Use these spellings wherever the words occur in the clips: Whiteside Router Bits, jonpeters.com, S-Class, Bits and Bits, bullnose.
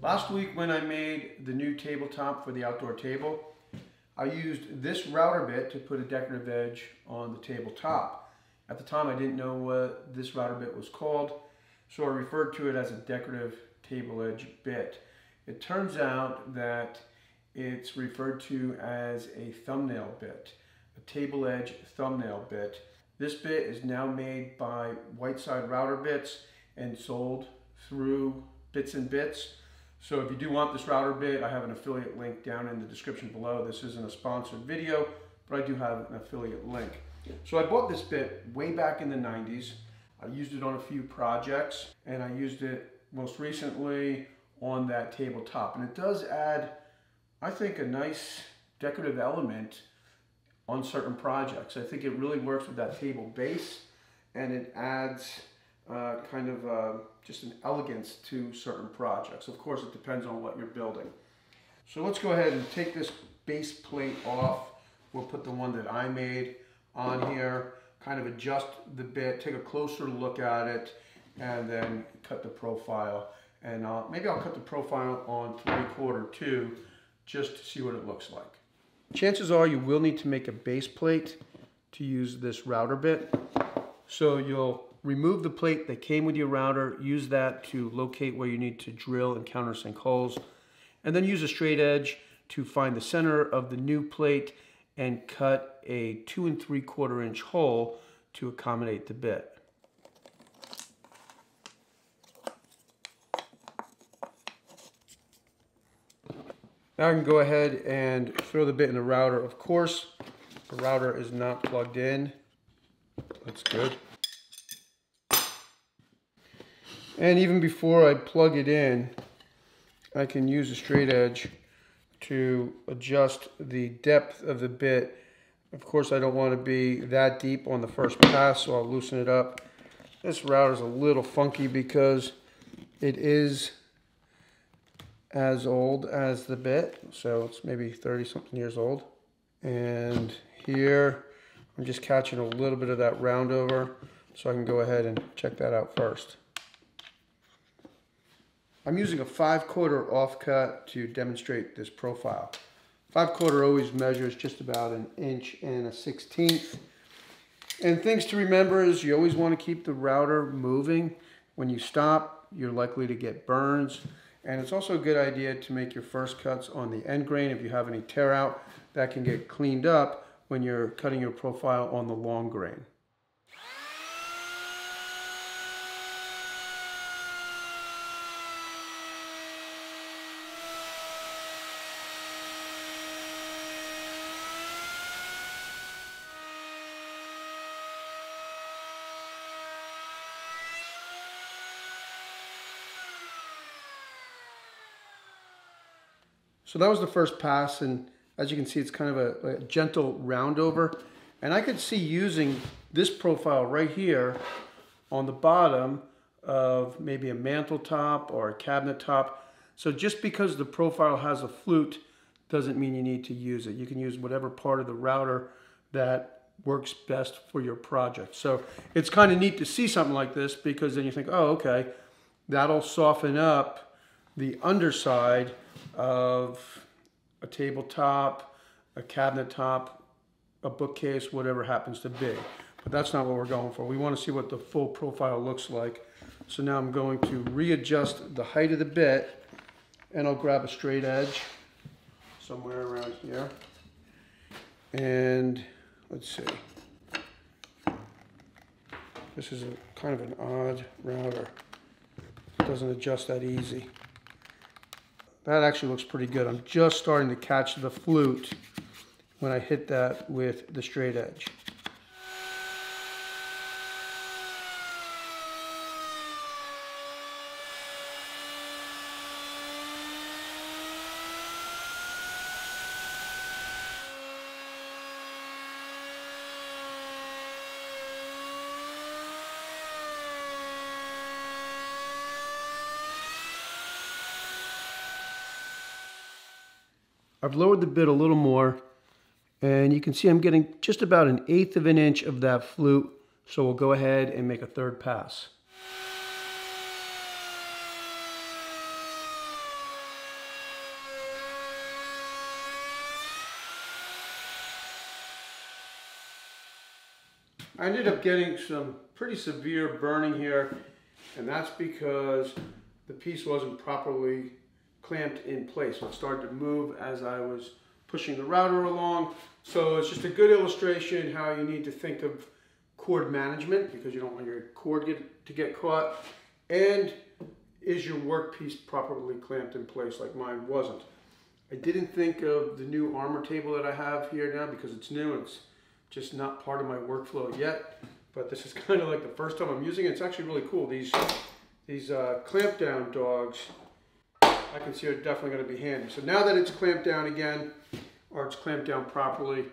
Last week when I made the new tabletop for the outdoor table, I used this router bit to put a decorative edge on the tabletop. At the time I didn't know what this router bit was called, so I referred to it as a decorative table edge bit. It turns out that it's referred to as a thumbnail bit, a table edge thumbnail bit. This bit is now made by Whiteside Router Bits and sold through Bits and Bits. So if you do want this router bit, I have an affiliate link down in the description below. This isn't a sponsored video, but I do have an affiliate link. So I bought this bit way back in the 90s. I used it on a few projects, and I used it most recently on that tabletop. And it does add, I think, a nice decorative element on certain projects. I think it really works with that table base, and it adds kind of just an elegance to certain projects. Of course, it depends on what you're building. So let's go ahead and take this base plate off. We'll put the one that I made on here, kind of adjust the bit, take a closer look at it, and then cut the profile. And maybe I'll cut the profile on 3/4 too, just to see what it looks like. Chances are you will need to make a base plate to use this router bit. So you'll remove the plate that came with your router, use that to locate where you need to drill and countersink holes, and then use a straight edge to find the center of the new plate and cut a 2 3/4 inch hole to accommodate the bit. Now I can go ahead and throw the bit in the router. Of course, the router is not plugged in. That's good. And even before I plug it in, I can use a straight edge to adjust the depth of the bit. Of course, I don't want to be that deep on the first pass, so I'll loosen it up. This router is a little funky because it is as old as the bit, so it's maybe 30-something years old. And here I'm just catching a little bit of that round over, so I can go ahead and check that out first. I'm using a 5/4 off cut to demonstrate this profile. 5/4 always measures just about 1 1/16". And things to remember is you always want to keep the router moving. When you stop, you're likely to get burns. And it's also a good idea to make your first cuts on the end grain. If you have any tear out, that can get cleaned up when you're cutting your profile on the long grain. So that was the first pass, and as you can see, it's kind of a gentle round over. And I could see using this profile right here on the bottom of maybe a mantle top or a cabinet top. So just because the profile has a flute doesn't mean you need to use it. You can use whatever part of the router that works best for your project. So it's kind of neat to see something like this, because then you think, oh, okay, that'll soften up the underside of a tabletop, a cabinet top, a bookcase, whatever happens to be. But that's not what we're going for. We want to see what the full profile looks like. So now I'm going to readjust the height of the bit, and I'll grab a straight edge somewhere around here. And let's see. This is kind of an odd router. It doesn't adjust that easy. That actually looks pretty good. I'm just starting to catch the flute when I hit that with the straight edge. I've lowered the bit a little more, and you can see I'm getting just about 1/8 of an inch of that flute, so we'll go ahead and make a third pass. I ended up getting some pretty severe burning here, and that's because the piece wasn't properly clamped in place. It started to move as I was pushing the router along. So it's just a good illustration how you need to think of cord management, because you don't want your cord to get caught. And is your workpiece properly clamped in place, like mine wasn't. I didn't think of the new armor table that I have here now because it's new and it's just not part of my workflow yet. But this is kind of like the first time I'm using it. It's actually really cool. These clamp down dogs, I can see are definitely going to be handy. So now that it's clamped down again, or it's clamped down properly,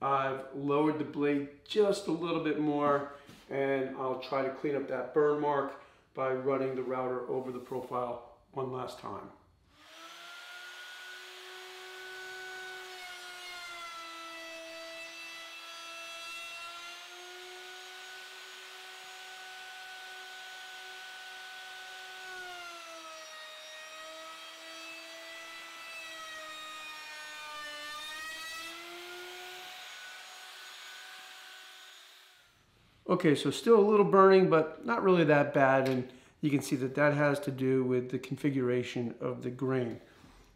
I've lowered the blade just a little bit more, and I'll try to clean up that burn mark by running the router over the profile one last time. Okay, so still a little burning, but not really that bad, and you can see that that has to do with the configuration of the grain.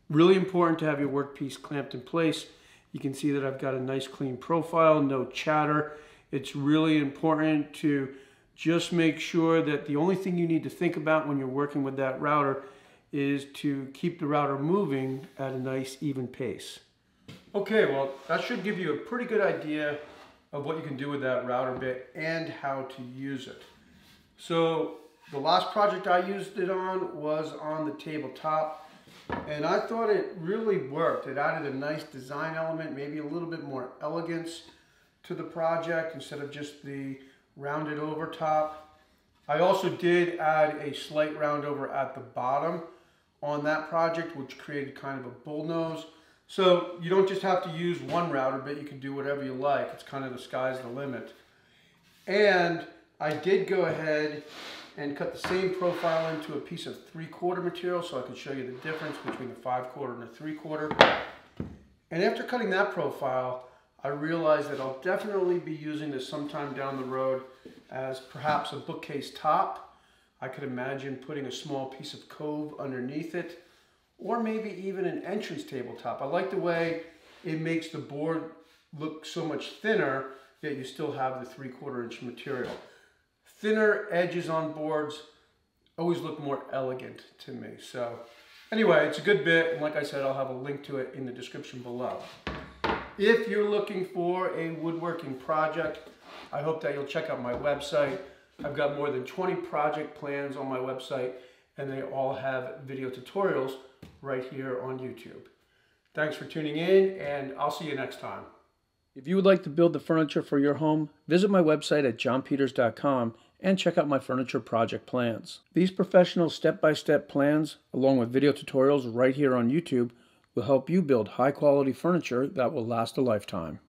Really important to have your workpiece clamped in place. You can see that I've got a nice clean profile, no chatter. It's really important to just make sure that the only thing you need to think about when you're working with that router is to keep the router moving at a nice even pace. Okay, well, that should give you a pretty good idea of what you can do with that router bit and how to use it. So the last project I used it on was on the tabletop, and I thought it really worked. It added a nice design element, maybe a little bit more elegance to the project instead of just the rounded over top. I also did add a slight round over at the bottom on that project, which created kind of a bullnose. So you don't just have to use one router bit, you can do whatever you like. It's kind of the sky's the limit. And I did go ahead and cut the same profile into a piece of 3/4 material so I can show you the difference between the 5/4 and the 3/4. And after cutting that profile, I realized that I'll definitely be using this sometime down the road as perhaps a bookcase top. I could imagine putting a small piece of cove underneath it, or maybe even an entrance tabletop. I like the way it makes the board look so much thinner, yet you still have the 3/4 inch material. Thinner edges on boards always look more elegant to me. So anyway, it's a good bit, and like I said, I'll have a link to it in the description below. If you're looking for a woodworking project, I hope that you'll check out my website. I've got more than 20 project plans on my website, and they all have video tutorials right here on YouTube. Thanks for tuning in, and I'll see you next time. If you would like to build the furniture for your home, visit my website at jonpeters.com and check out my furniture project plans. These professional step-by-step plans, along with video tutorials right here on YouTube, will help you build high-quality furniture that will last a lifetime.